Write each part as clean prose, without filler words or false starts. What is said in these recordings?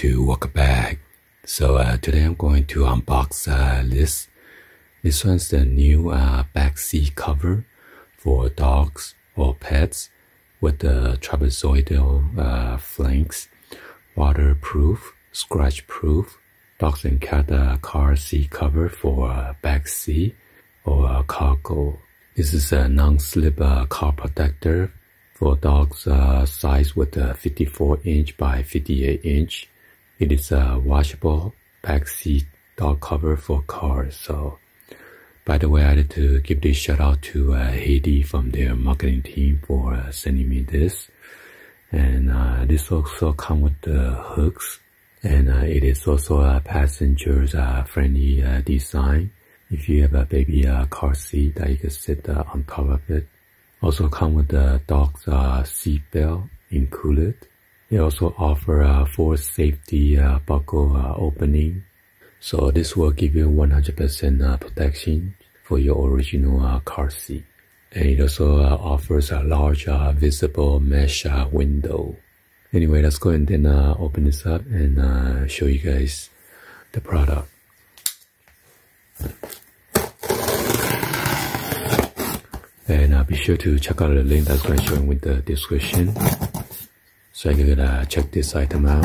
to welcome back. So today I'm going to unbox this. This one's the new back seat cover for dogs or pets with the trapezoidal flanks, waterproof, scratch-proof, dogs and cat car seat cover for back seat or cargo. This is a non-slip car protector for dogs size with 54-inch by 58-inch. It is a washable back seat dog cover for cars. So, by the way, I had to give this shout out to Haiti from their marketing team for sending me this. And this also comes with the hooks. And it is also a passengers friendly design. If you have a baby car seat that you can sit on top of it. Also come with the dog's seat belt included. They also offer a full safety buckle opening. So this will give you 100% protection for your original car seat. And it also offers a large visible mesh window. Anyway, let's go and then open this up and show you guys the product. And be sure to check out the link that's going to show in the description, so you can check this item out.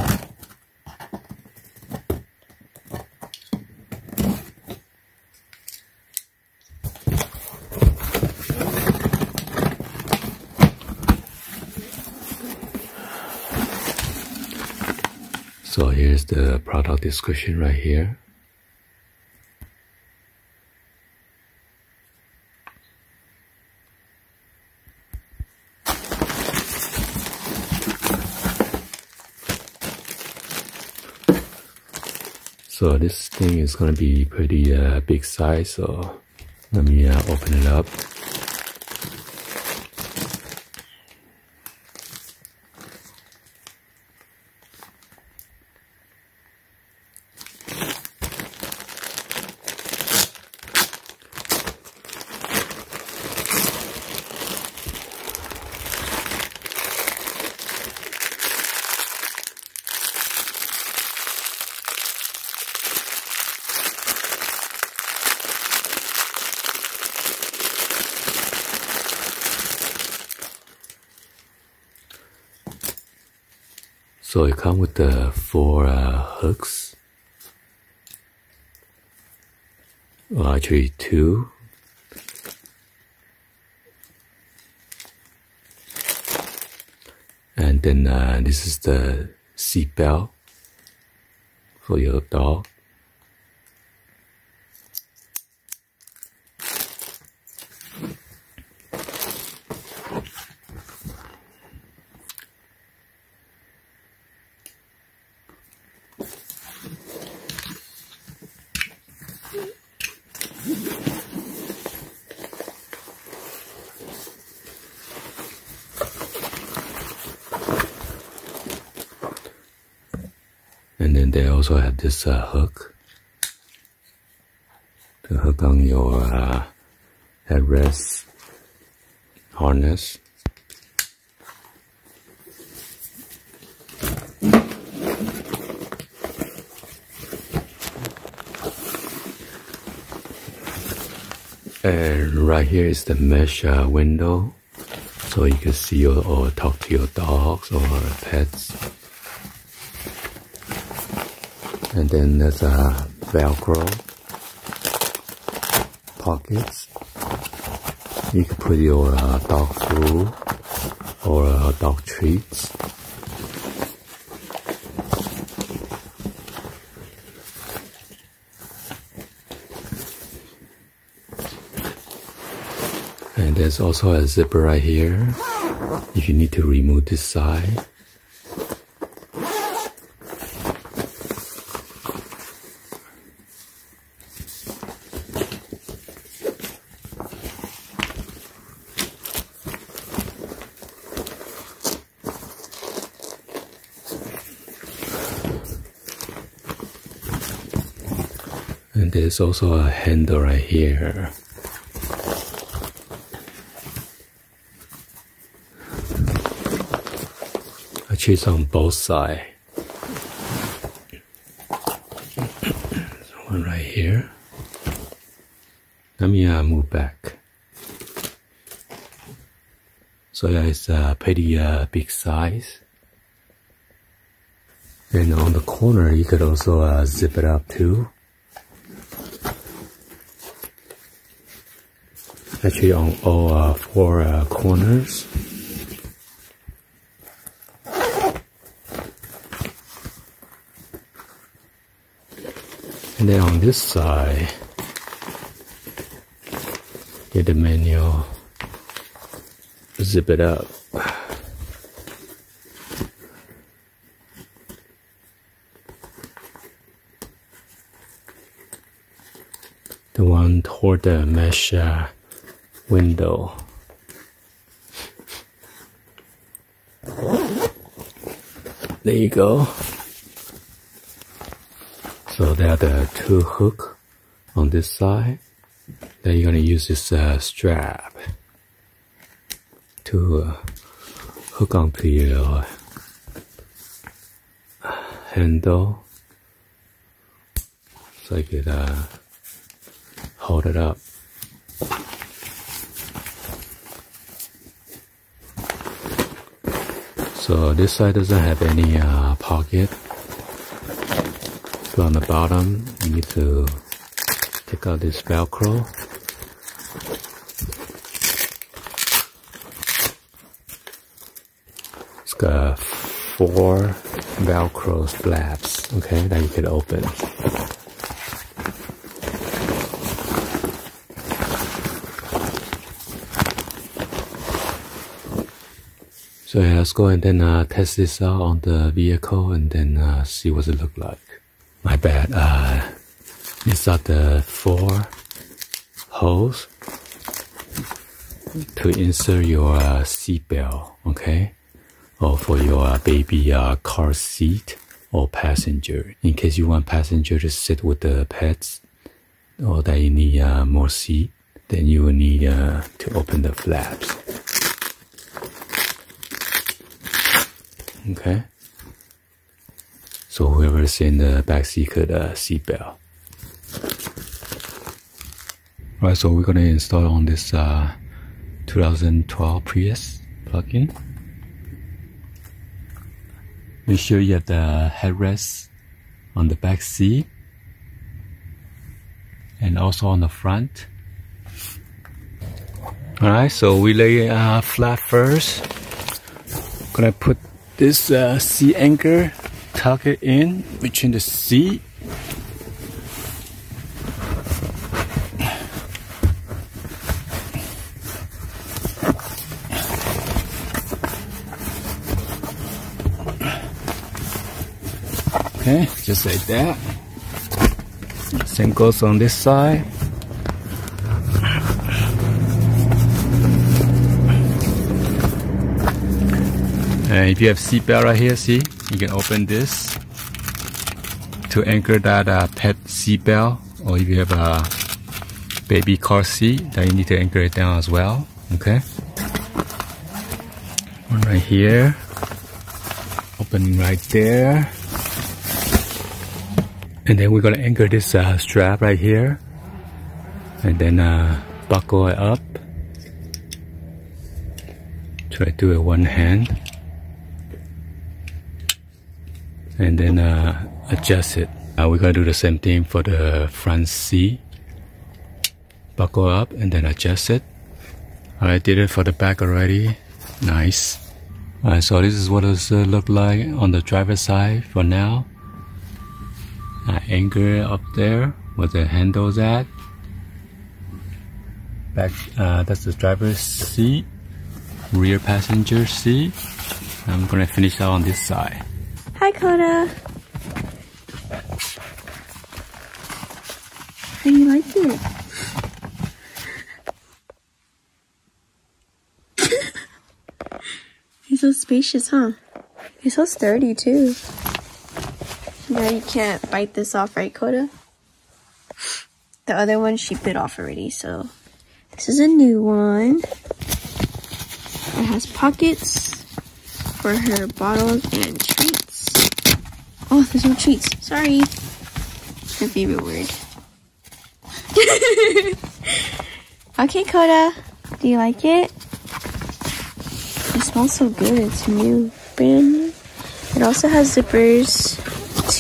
So here's the product description right here. So this thing is going to be pretty big size, so let me open it up. So it comes with the four hooks, well, actually two. And then this is the seat belt for your dog. And then they also have this hook to hook on your headrest harness. And right here is the mesh window, so you can see or talk to your dogs or pets. And then there's a Velcro pockets. You can put your dog food or dog treats. And there's also a zipper right here if you need to remove this side. And there's also a handle right here. Actually, it's on both sides. one right here. Let me move back. So that is pretty big size. And on the corner, you could also zip it up too. Actually, on all four corners. And then on this side, get the manual, zip it up. The one toward the mesh window. There you go. So there are the two hooks on this side. Then you're gonna use this strap to hook onto your handle, so you could hold it up. So this side doesn't have any pocket. So on the bottom, you need to take out this Velcro. It's got four Velcro flaps, okay, that you can open. So yeah, let's go and then test this out on the vehicle and then see what it looks like. My bad, these are the four holes to insert your seat belt, okay? Or for your baby car seat or passenger. In case you want passenger to sit with the pets or that you need more seat, then you will need to open the flaps. Okay? So whoever's in the back seat could seatbelt. Right, so we're gonna install on this 2012 Prius plug-in. Make sure you have the headrest on the back seat and also on the front. All right, so we lay it flat first. Gonna put this seat anchor, tuck it in between the seat. Okay, just like that. Same goes on this side. And if you have seat belt right here, see, you can open this to anchor that pet seat belt, or if you have a baby car seat, then you need to anchor it down as well. Okay, one right here, opening right there, and then we're gonna anchor this strap right here, and then buckle it up. Try to do it one hand. And then adjust it. We're gonna do the same thing for the front seat. Buckle up and then adjust it. I did it for the back already. Nice. Alright, so this is what it looks like on the driver's side for now. I anchor it up there where the handle's at. Back, that's the driver's seat, rear passenger seat. I'm gonna finish out on this side. Hi, Koda. How do you like it? You're so spacious, huh? You're so sturdy, too. Now you can't bite this off, right, Koda? The other one she bit off already, so this is a new one. It has pockets for her bottles and treats. Oh, there's no treats. Sorry. It's my favorite word. Okay, Koda, do you like it? It smells so good. It's new, brand new. It also has zippers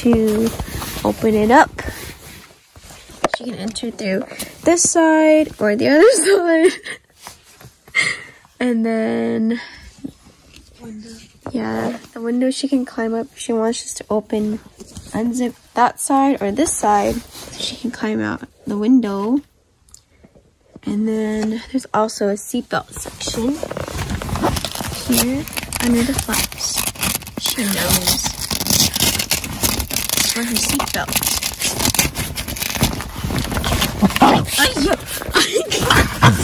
to open it up. You can enter through this side or the other side. And then, yeah, the window she can climb up. She wants us to open, unzip that side or this side. So she can climb out the window. And then there's also a seatbelt section here under the flaps. She knows for her seatbelt.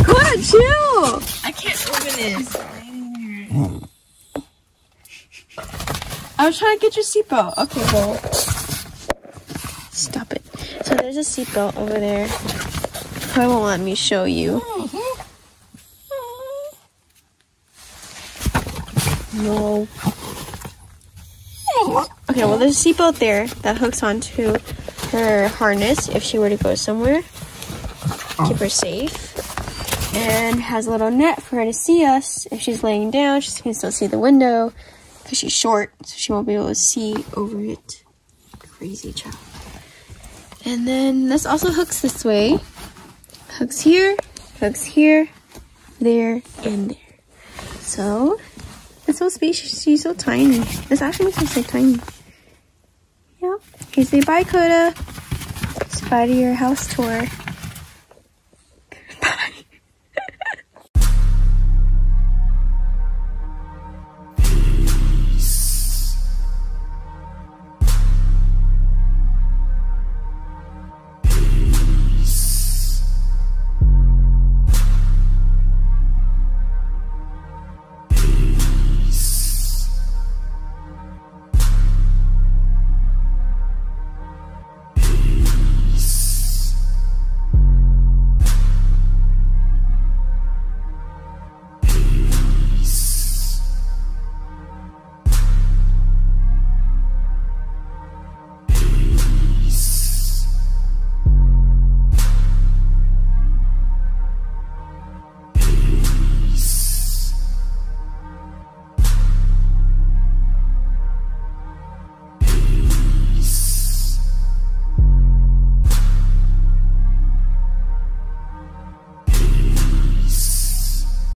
Koda, chill! I can't open it. I was trying to get your seatbelt. Okay, well, stop it. So there's a seatbelt over there. Koda won't let me show you. No. Okay, well, there's a seatbelt there that hooks onto her harness if she were to go somewhere. Keep her safe, and has a little net for her to see us. If she's laying down, she can still see the window because she's short, so she won't be able to see over it. Crazy child. And then this also hooks this way. Hooks here, there, and there. So it's so spacious. She's so tiny. This actually makes her so tiny. Yeah. Okay, say bye, Koda. It's bye to your house tour.